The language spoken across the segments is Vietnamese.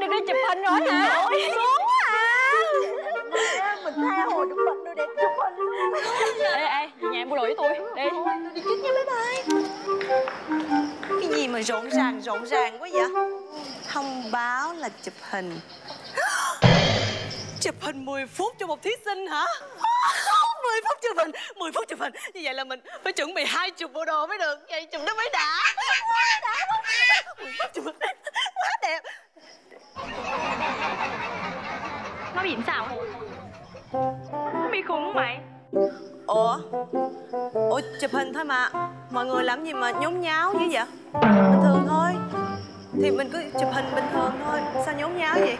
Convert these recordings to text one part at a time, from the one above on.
má được đi chụp hình rồi hả? Ôi xuống à. Mình tha hồ chụp hình tôi đẹp chụp hình luôn. Ê, về nhà em mua đồ với tôi. Đi. Tôi đi chích nha, bye bye. Cái gì mà rộn ràng quá vậy? Thông báo là chụp hình. Chụp hình 10 phút cho một thí sinh hả? 10 phút chụp hình. Như vậy là mình phải chuẩn bị 20 bộ đồ mới được. Vậy chụp nó mới đã. Quá đẹp. Nó bị sao? Nó bị khùng không mày? Ủa chụp hình thôi mà. Mọi người làm gì mà nhốn nháo như vậy? Bình thường thôi. Thì mình cứ chụp hình bình thường thôi. Sao nhốn nháo vậy?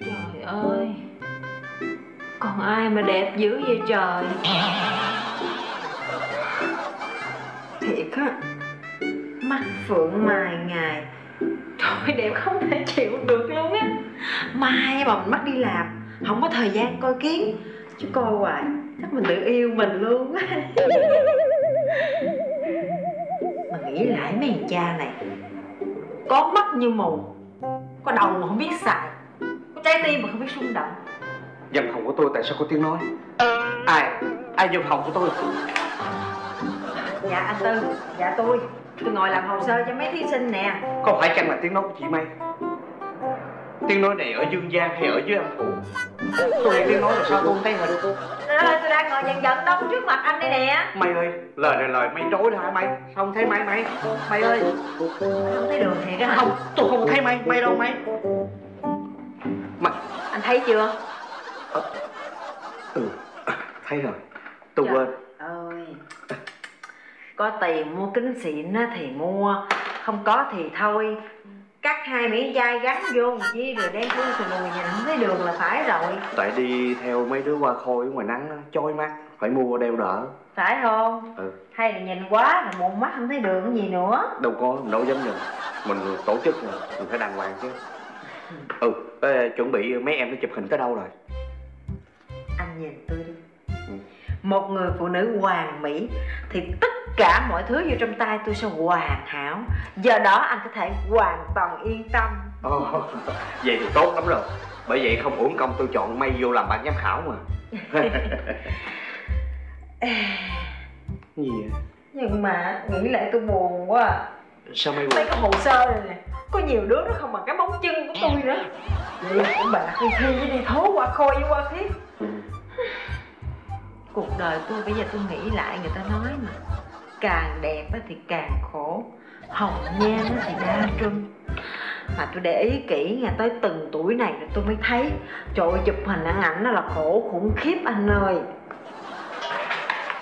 Trời ơi, còn ai mà đẹp dữ vậy trời. Thiệt á, mắt phượng mài ngài. Trời, đẹp không thể chịu được luôn á. Mai mà mình mắc đi làm, không có thời gian coi kiến. Chứ coi hoài, chắc mình tự yêu mình luôn á. Mà nghĩ lại mấy thằng cha này, có mắt như mù, có đầu mà không biết xài, có trái tim mà không biết xung động. Văn phòng của tôi tại sao có tiếng nói? Ai văn phòng của tôi? Dạ anh Tư, dạ tôi ngồi làm hồ sơ cho mấy thí sinh nè. Có phải chăng là tiếng nói của chị May? Tiếng nói này ở Dương Giang hay ở dưới âm phủ? Tôi nghe tiếng nói là sao tôi không thấy hình? Trời ơi, tôi đang ngồi dần dần đông trước mặt anh đây nè. Mày ơi, lời mày rối rồi hả mày? Sao không thấy mày ơi? Không thấy đường thiệt á? Không, tôi không thấy mày đâu mày. Anh thấy chưa? Thấy rồi. Tôi quên. Ơi, có tiền mua kính xịn thì mua, không có thì thôi. Cắt hai miếng chai gắn vô chi rồi đen xuống sờ lùi nhìn không thấy đường là phải rồi. Tại đi theo mấy đứa qua khôi ngoài nắng chói mắt, phải mua đeo đỡ. Phải không? Ừ. Hay là nhìn quá là mù mắt không thấy đường cái gì nữa. Đâu có, mình đâu dám nhìn. Mình tổ chức rồi, mình phải đàng hoàng chứ. Chuẩn bị mấy em nó chụp hình tới đâu rồi? Anh nhìn tôi đi. Một người phụ nữ hoàn mỹ thì tất cả mọi thứ vô trong tay tôi sẽ hoàn hảo. Do đó anh có thể hoàn toàn yên tâm. Vậy thì tốt lắm rồi. Bởi vậy không uổng công tôi chọn May vô làm bạn giám khảo mà. Gì vậy? Nhưng mà nghĩ lại tôi buồn quá à. Sao May buồn? Mấy cái hồ sơ này nè, có nhiều đứa nó không bằng cái móng chân của tôi nữa. Vậy cũng bà thi với đi thố qua khôi với qua thiết. Cuộc đời tôi bây giờ tôi nghĩ lại, người ta nói mà càng đẹp thì càng khổ, hồng nhan thì đa trưng. Mà tôi để ý kỹ nghe, tới từng tuổi này rồi tôi mới thấy, trời ơi, chụp hình ăn ảnh nó là khổ khủng khiếp anh ơi.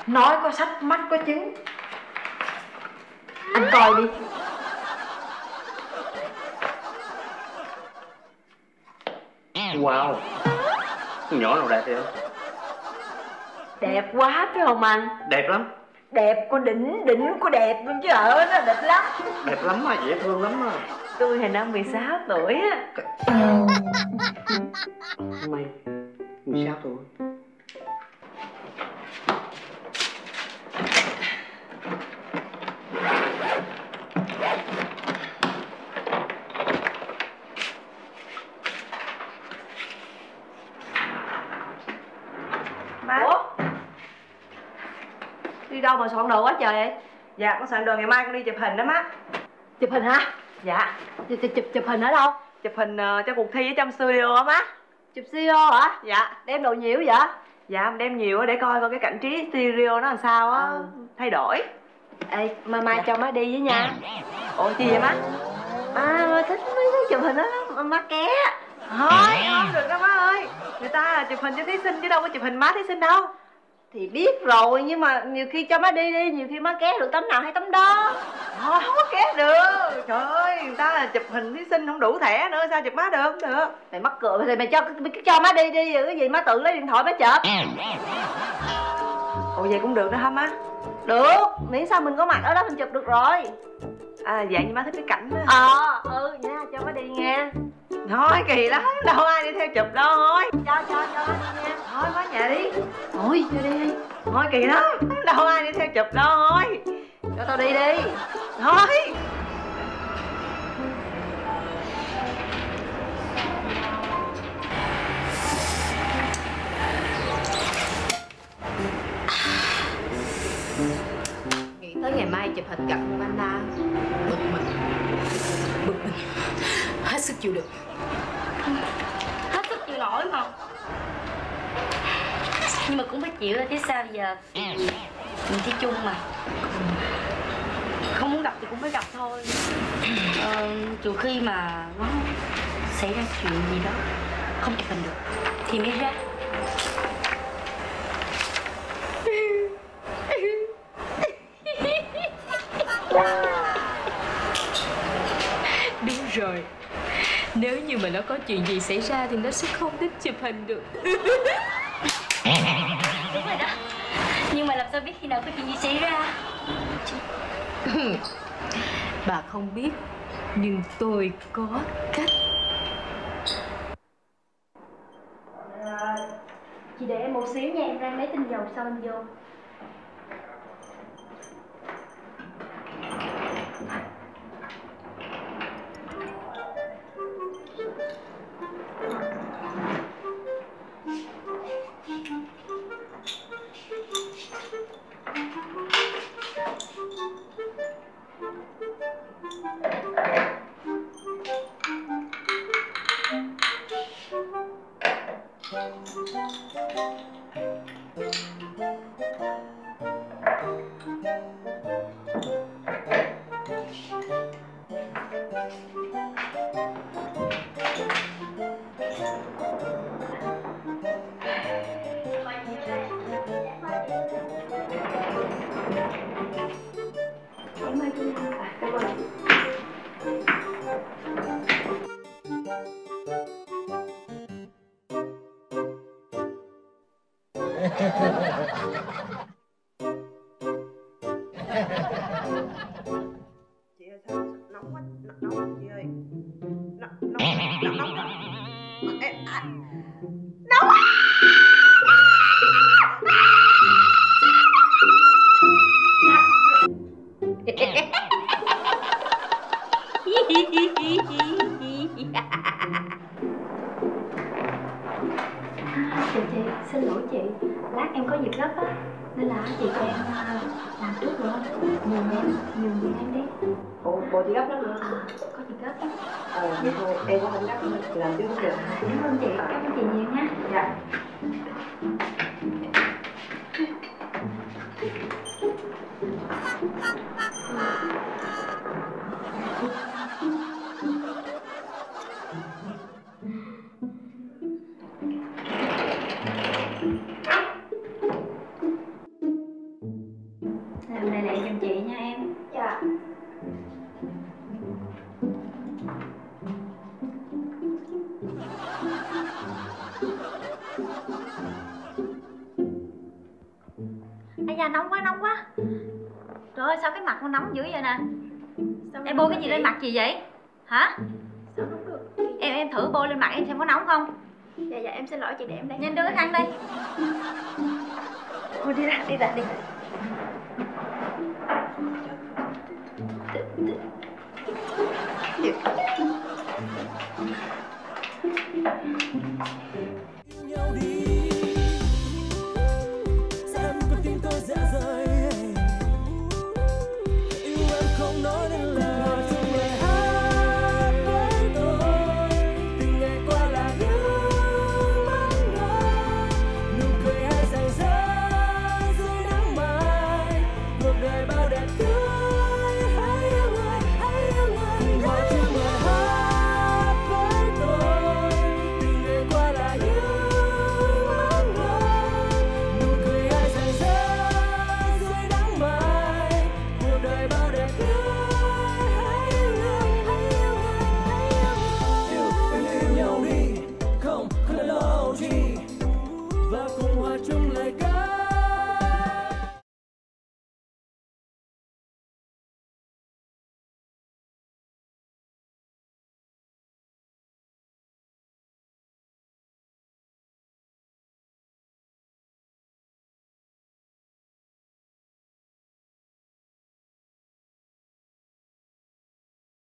Nói có sách mắt có chứng. Anh coi đi. Wow, nhỏ nào đẹp vậy? Đẹp quá phải không anh? Đẹp lắm. Đẹp của đỉnh của đẹp luôn chứ ở nó đẹp lắm. Đẹp lắm mà, dễ thương lắm mà. Tôi thì năm 16 tuổi á. Mày 16 tuổi. Đâu mà soạn đồ quá trời vậy? Dạ con soạn đồ ngày mai con đi chụp hình đó má. Chụp hình hả? Dạ. Chụp hình ở đâu? Chụp hình cho cuộc thi ở trong studio á má. Chụp studio hả? Dạ. Đem đồ nhiều vậy? Dạ đem nhiều để coi coi cái cảnh trí studio nó làm sao á, thay đổi. Ê mà mai cho má đi với nha. Ủa chi vậy má? Má thích mấy cái chụp hình đó lắm, má ké. Thôi không được đâu má ơi. Người ta là chụp hình cho thí sinh chứ đâu có chụp hình má thí sinh đâu. Thì biết rồi, nhưng mà nhiều khi cho má đi đi, nhiều khi má ké được tấm nào hay tấm đó. Thôi không có ké được. Trời ơi, người ta là chụp hình thí sinh không đủ thẻ nữa, sao chụp má được, không được. Mày mắc cười, thì mày cho má đi đi, cái gì má tự lấy điện thoại má chụp. Ồ vậy cũng được đó hả má? Được, miễn sao mình có mặt ở đó mình chụp được rồi. À dạ, nhưng má thích cái cảnh đó. Nha, cho má đi nghe. Thôi kỳ lắm, đâu ai đi theo chụp đâu. Thôi cho đi nha. Thôi má nhà đi. Thôi cho đi. Thôi kỳ lắm, đâu ai đi theo chụp đâu. Thôi cho tao đi đi. Thôi tới ngày mai chụp hình gặp một anh ta bực mình hết sức chịu được, hết sức chịu nổi mà, nhưng mà cũng phải chịu chứ sao giờ, mình chỉ chung mà không muốn gặp thì cũng phải gặp thôi. Trừ khi mà nó xảy ra chuyện gì đó không chụp hình được thì mới ra. Đúng rồi, nếu như mà nó có chuyện gì xảy ra thì nó sẽ không thích chụp hình được. Đúng rồi đó, nhưng mà làm sao biết khi nào có chuyện gì xảy ra? Bà không biết, nhưng tôi có cách. Chị để em một xíu nha, em rang lấy tinh dầu sau em vô. Nóng quá. Trời ơi, sao cái mặt nó nóng dữ vậy nè? Em bôi cái gì lên mặt chị vậy? Hả? Sao không được? Em thử bôi lên mặt em xem có nóng không? Dạ em xin lỗi chị, để em đây. Nhanh đưa cái khăn đây. Thôi đi ra, đi ra đi.